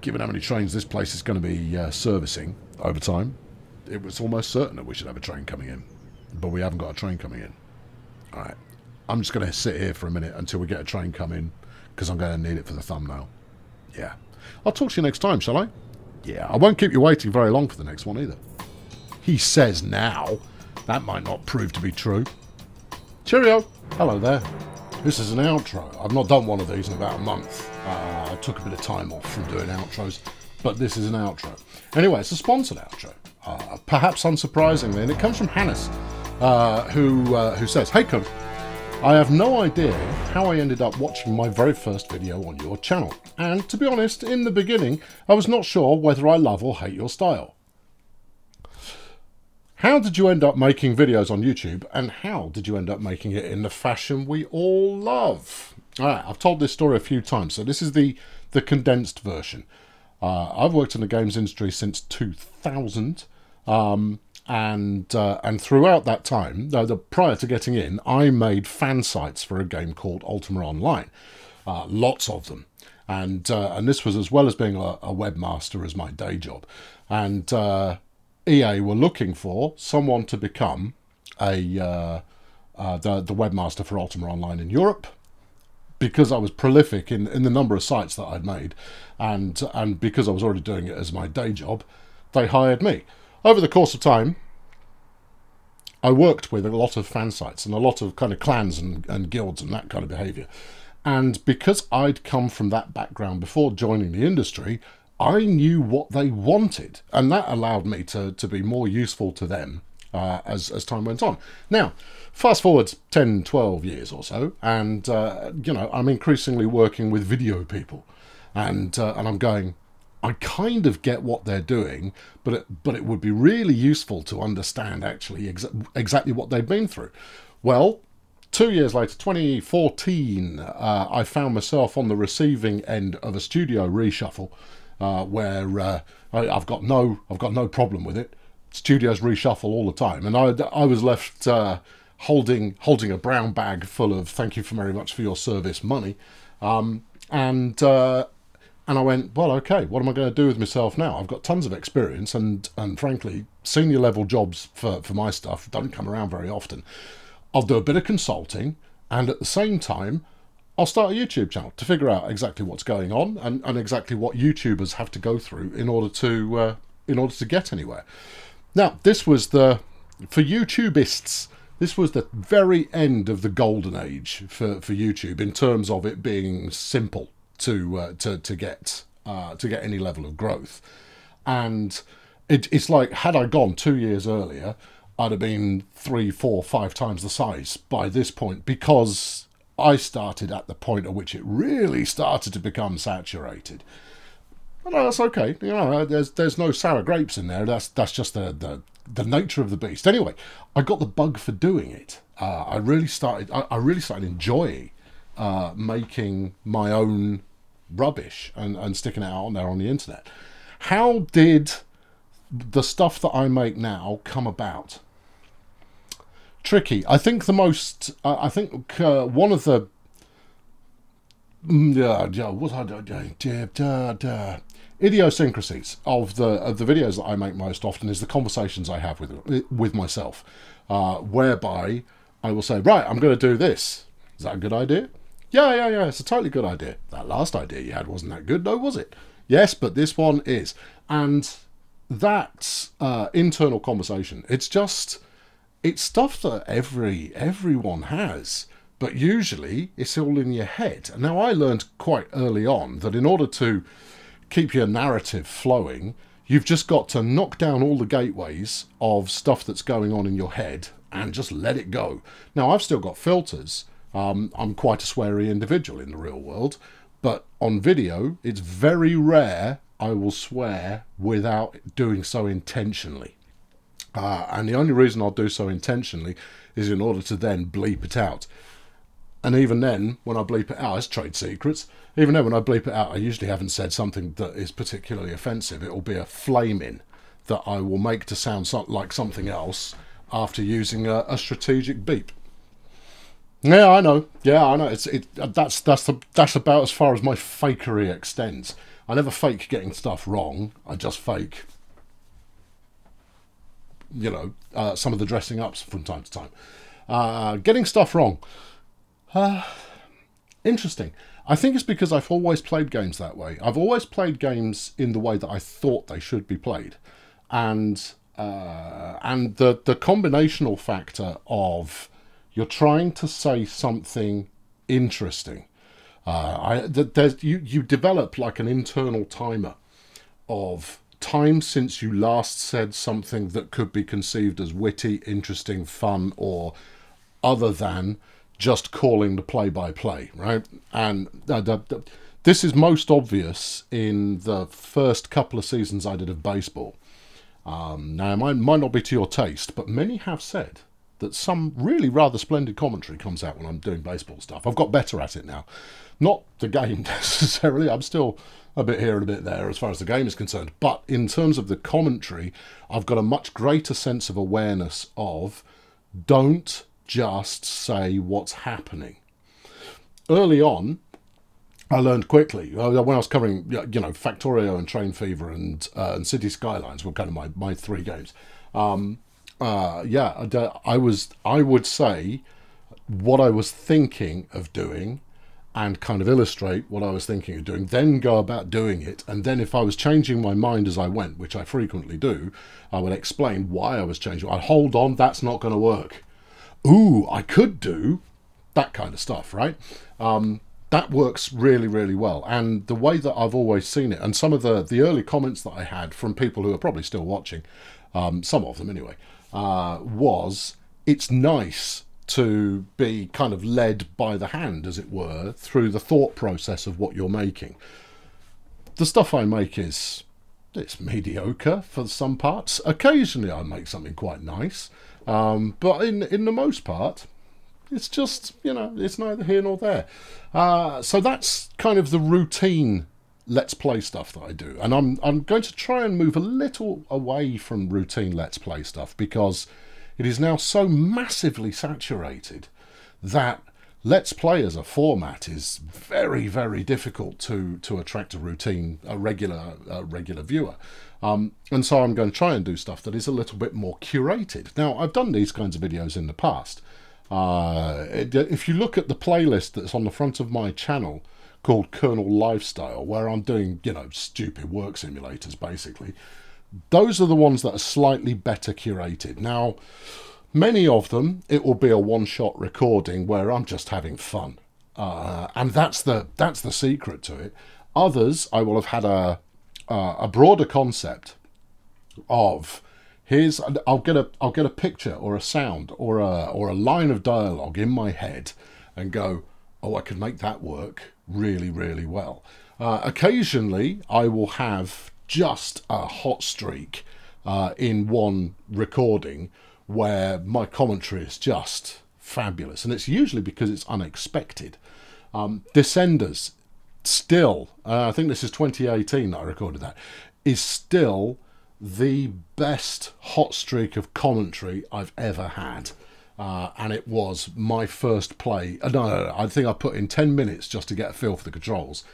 Given how many trains this place is going to be servicing over time, it was almost certain that we should have a train coming in. But we haven't got a train coming in. All right. I'm just going to sit here for a minute until we get a train coming, because I'm going to need it for the thumbnail. Yeah. I'll talk to you next time, shall I? Yeah, I won't keep you waiting very long for the next one either. He says now. That might not prove to be true. Cheerio. Hello there. This is an outro. I've not done one of these in about a month. I took a bit of time off from doing outros, but this is an outro. Anyway, it's a sponsored outro. Perhaps unsurprisingly, and it comes from Hannes, who says, "Hey, Coach. I have no idea how I ended up watching my very first video on your channel, and to be honest, in the beginning, I was not sure whether I love or hate your style. How did you end up making videos on YouTube, and how did you end up making it in the fashion we all love?" All right, I've told this story a few times, so this is the condensed version. I've worked in the games industry since 2000, and throughout that time, prior to getting in, I made fan sites for a game called Ultima Online, lots of them, and this was as well as being a webmaster as my day job, and EA were looking for someone to become the webmaster for Ultima Online in Europe, because I was prolific in the number of sites that I'd made, and because I was already doing it as my day job, they hired me. Over the course of time, I worked with a lot of fan sites and a lot of kind of clans and guilds and that kind of behaviour. And because I'd come from that background before joining the industry, I knew what they wanted. And that allowed me to be more useful to them as time went on. Now, fast forward 10, 12 years or so, and, you know, I'm increasingly working with video people. And I'm going, I kind of get what they're doing, but it would be really useful to understand actually exactly what they've been through. Well, 2 years later, 2014, I found myself on the receiving end of a studio reshuffle, where I've got no problem with it. Studios reshuffle all the time, and I was left holding a brown bag full of "Thank you very much for your service" money, And I went, well, okay, what am I going to do with myself now? I've got tons of experience, and frankly, senior level jobs for my stuff don't come around very often. I'll do a bit of consulting, and at the same time, I'll start a YouTube channel to figure out exactly what's going on and exactly what YouTubers have to go through in order to get anywhere. Now, this was for YouTubists, this was the very end of the golden age for YouTube in terms of it being simple to get any level of growth, and it's like, had I gone 2 years earlier, I'd have been 3, 4, 5 times the size by this point, because I started at the point at which it really started to become saturated. But no, that's okay. You know, there's no sour grapes in there. That's just the nature of the beast. Anyway, I got the bug for doing it. I really started enjoying making my own rubbish and sticking it out on there on the internet. How did the stuff that I make now come about? Tricky. I think the most, one of the, idiosyncrasies of the videos that I make most often is the conversations I have with myself, whereby I will say, right, I'm going to do this. Is that a good idea? Yeah, it's a totally good idea. That last idea you had wasn't that good, though, was it? Yes, but this one is. And that internal conversation, it's just, it's stuff that everyone has, but usually it's all in your head. Now, I learned quite early on that in order to keep your narrative flowing, you've just got to knock down all the gateways of stuff that's going on in your head and just let it go. Now, I've still got filters. I'm quite a sweary individual in the real world, but on video, it's very rare I will swear without doing so intentionally. And the only reason I'll do so intentionally is in order to then bleep it out. And even then, when I bleep it out, it's trade secrets. Even then, when I bleep it out, I usually haven't said something that is particularly offensive. It will be a flaming that I will make to sound like something else after using a strategic beep. Yeah, I know. Yeah, I know. That's about as far as my fakery extends. I never fake getting stuff wrong. I just fake, you know, some of the dressing ups from time to time. Getting stuff wrong. Interesting. I think it's because I've always played games that way. I've always played games in the way that I thought they should be played. And the combinational factor of you're trying to say something interesting. You develop like an internal timer of time since you last said something that could be conceived as witty, interesting, fun, or other than just calling the play-by-play, right? And this is most obvious in the first couple of seasons I did of baseball. Now, it might not be to your taste, but many have said that some really rather splendid commentary comes out when I'm doing baseball stuff. I've got better at it now. Not the game necessarily. I'm still a bit here and a bit there as far as the game is concerned. But in terms of the commentary, I've got a much greater sense of awareness of don't just say what's happening. Early on, I learned quickly. When I was covering, you know, Factorio and Train Fever and City Skylines were kind of my three games. Yeah, I would say what I was thinking of doing and kind of illustrate what I was thinking of doing, then go about doing it. And then if I was changing my mind as I went, which I frequently do, I would explain why I was changing. I'd hold on, that's not going to work. Ooh, I could do that kind of stuff, right? That works really, really well. And the way that I've always seen it, and some of the early comments that I had from people who are probably still watching, some of them anyway, was it's nice to be kind of led by the hand, as it were, through the thought process of what you're making. The stuff I make is, it's mediocre for some parts. Occasionally I make something quite nice, but in the most part, it's just, you know, it's neither here nor there. So that's kind of the routine Let's Play stuff that I do. And I'm going to try and move a little away from routine Let's Play stuff because it is now so massively saturated that Let's Play as a format is very, very difficult to attract a regular viewer. And so I'm going to try and do stuff that is a little bit more curated. Now, I've done these kinds of videos in the past. If you look at the playlist that's on the front of my channel called Colonel Lifestyle, where I'm doing, you know, stupid work simulators, basically, those are the ones that are slightly better curated. Now, many of them, it will be a one-shot recording where I'm just having fun. And that's the secret to it. Others, I will have had a broader concept of, here's, I'll get a picture or a sound or a line of dialogue in my head and go, oh, I could make that work really, really well. Occasionally, I will have just a hot streak in one recording where my commentary is just fabulous. And it's usually because it's unexpected. Descenders, still, I think this is 2018 that I recorded that, is still the best hot streak of commentary I've ever had. And it was my first play. No, I think I put in 10 minutes just to get a feel for the controls.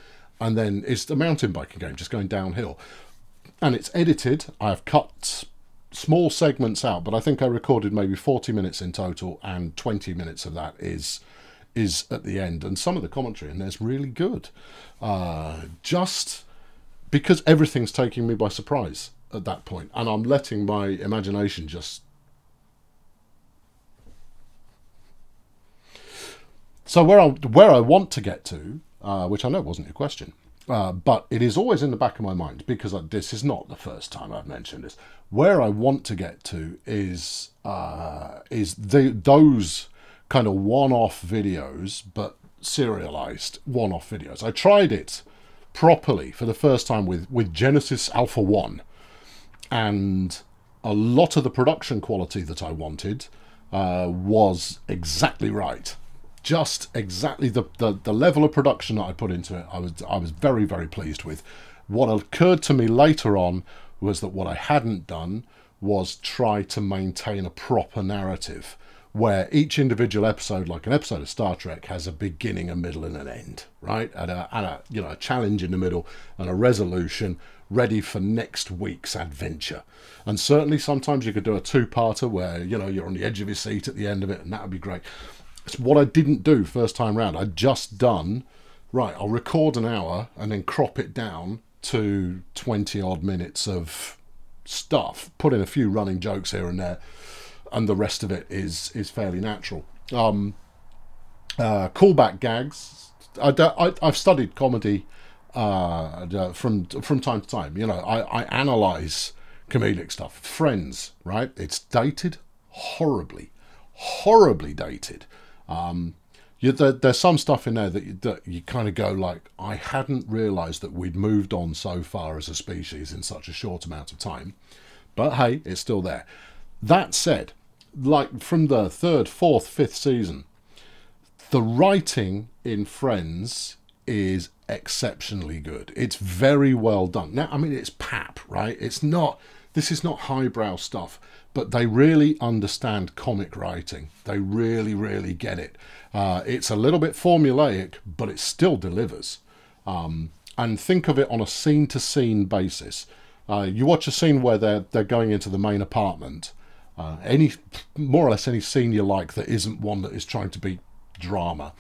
And then it's a mountain biking game, just going downhill. And it's edited. I've cut small segments out, but I think I recorded maybe 40 minutes in total, and 20 minutes of that is at the end. And some of the commentary in there's really good. Just because everything's taking me by surprise at that point. And I'm letting my imagination just So where I want to get to, which I know wasn't your question, but it is always in the back of my mind, because this is not the first time I've mentioned this. Where I want to get to is those kind of one-off videos, but serialized one-off videos. I tried it properly for the first time with Genesis Alpha 1, and a lot of the production quality that I wanted was exactly right. Just exactly the level of production that I put into it, I was very, very pleased with. What occurred to me later on was that what I hadn't done was try to maintain a proper narrative, where each individual episode, like an episode of Star Trek, has a beginning, a middle, and an end, right? And a you know, a challenge in the middle and a resolution ready for next week's adventure. And certainly sometimes you could do a two-parter where, you know, you're on the edge of your seat at the end of it, and that would be great. It's what I didn't do first time round. I'd just done, right, I'll record an hour and then crop it down to 20-odd minutes of stuff, put in a few running jokes here and there, and the rest of it is fairly natural. Callback gags. I've studied comedy from time to time. You know, I analyse comedic stuff. Friends, right? It's dated horribly, horribly dated. There's some stuff in there that you kind of go like, I hadn't realised that we'd moved on so far as a species in such a short amount of time. But hey, it's still there. That said, like from the third, fourth, fifth season, the writing in Friends is exceptionally good. It's very well done. Now, I mean, it's pap, right? It's not, this is not highbrow stuff, but they really understand comic writing. They really, really get it. It's a little bit formulaic, but it still delivers. And think of it on a scene-to-scene basis. You watch a scene where they're going into the main apartment. Any more or less any scene you like that isn't one that is trying to be drama,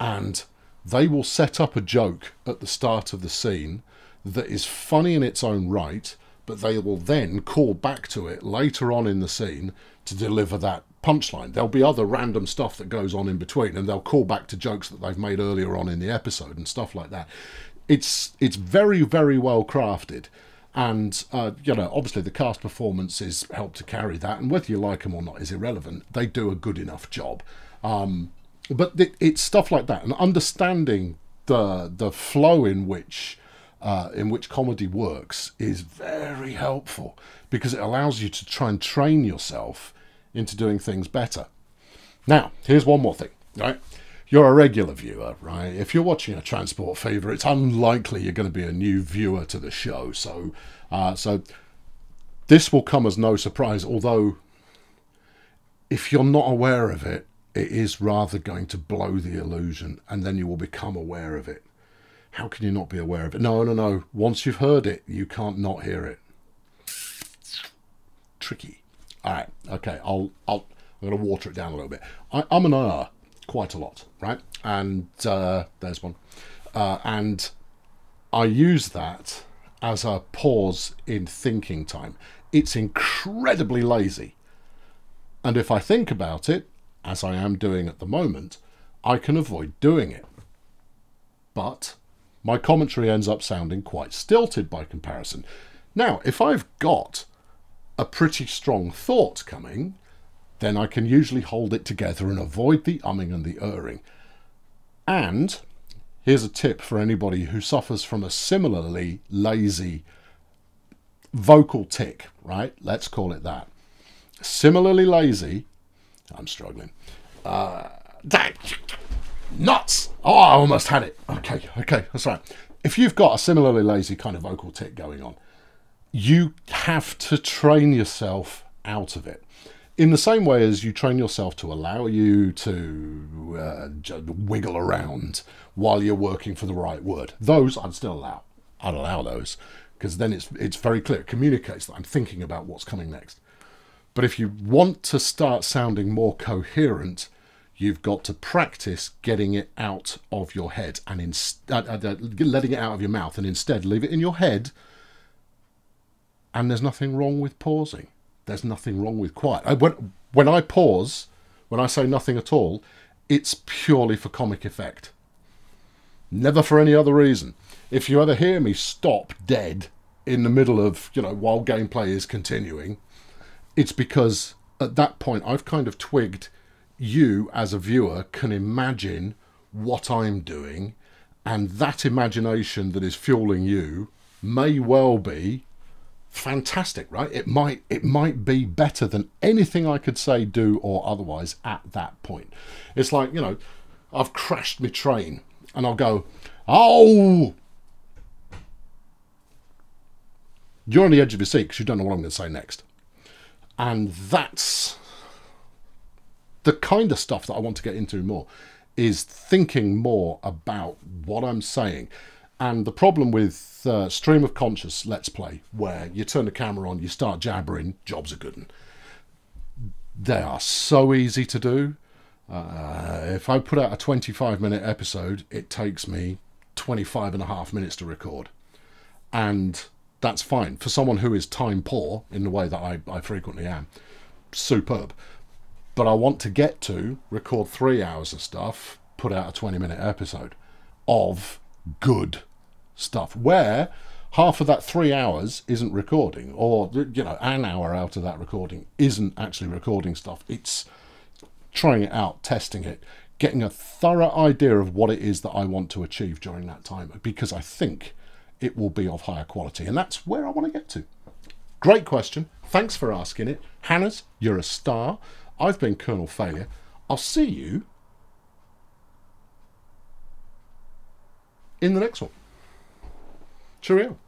and they will set up a joke at the start of the scene that is funny in its own right, but they will then call back to it later on in the scene to deliver that punchline. There'll be other random stuff that goes on in between, and they'll call back to jokes that they've made earlier on in the episode and stuff like that. It's very, very well crafted. And, you know, obviously the cast performances help to carry that. And whether you like them or not is irrelevant. They do a good enough job. But it's stuff like that. And understanding the flow in which comedy works is very helpful, because it allows you to try and train yourself into doing things better. Now, here's one more thing, right? You're a regular viewer, right? If you're watching a Transport Fever, it's unlikely you're going to be a new viewer to the show. So this will come as no surprise, although if you're not aware of it, it is rather going to blow the illusion, and then you will become aware of it. How can you not be aware of it? No. Once you've heard it, you can't not hear it. Tricky. All right, okay, I'm going to water it down a little bit. I'm an R. Quite a lot, right? And there's one. And I use that as a pause in thinking time. It's incredibly lazy. And if I think about it, as I am doing at the moment, I can avoid doing it. But my commentary ends up sounding quite stilted by comparison. Now, if I've got a pretty strong thought coming, then I can usually hold it together and avoid the umming and the erring. And here's a tip for anybody who suffers from a similarly lazy vocal tick, right? Let's call it that. Similarly lazy, I'm struggling. Nuts! Oh, I almost had it. Okay, that's right. If you've got a similarly lazy kind of vocal tick going on, you have to train yourself out of it. In the same way as you train yourself to allow you to wiggle around while you're working for the right word. Those I'd still allow. I'd allow those, because then it's very clear. It communicates that I'm thinking about what's coming next. But if you want to start sounding more coherent, you've got to practice getting it out of your head and letting it out of your mouth, and instead leave it in your head. And there's nothing wrong with pausing. There's nothing wrong with quiet. When I pause, when I say nothing at all, it's purely for comic effect. Never for any other reason. If you ever hear me stop dead in the middle of, you know, while gameplay is continuing, it's because at that point I've kind of twigged you as a viewer can imagine what I'm doing, and that imagination that is fueling you may well be fantastic, right? It might be better than anything I could say, do, or otherwise at that point. It's like, you know, I've crashed my train and I'll go, oh, you're on the edge of your seat because you don't know what I'm going to say next. And that's the kind of stuff that I want to get into more, is thinking more about what I'm saying. And the problem with stream of conscious Let's Play, where you turn the camera on, you start jabbering, jobs are good. They are so easy to do. If I put out a 25-minute episode, it takes me 25.5 minutes to record. And that's fine. For someone who is time poor, in the way that I frequently am, superb. But I want to get to record 3 hours of stuff, put out a 20-minute episode of good stuff, where half of that 3 hours isn't recording, or, you know, an hour out of that recording isn't actually recording stuff. It's trying it out, testing it, getting a thorough idea of what it is that I want to achieve during that time, because I think it will be of higher quality. And that's where I want to get to. Great question. Thanks for asking it. Hannah's, you're a star. I've been Colonel Failure. I'll see you in the next one. Cheerio.